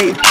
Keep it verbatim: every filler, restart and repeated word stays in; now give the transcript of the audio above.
eight.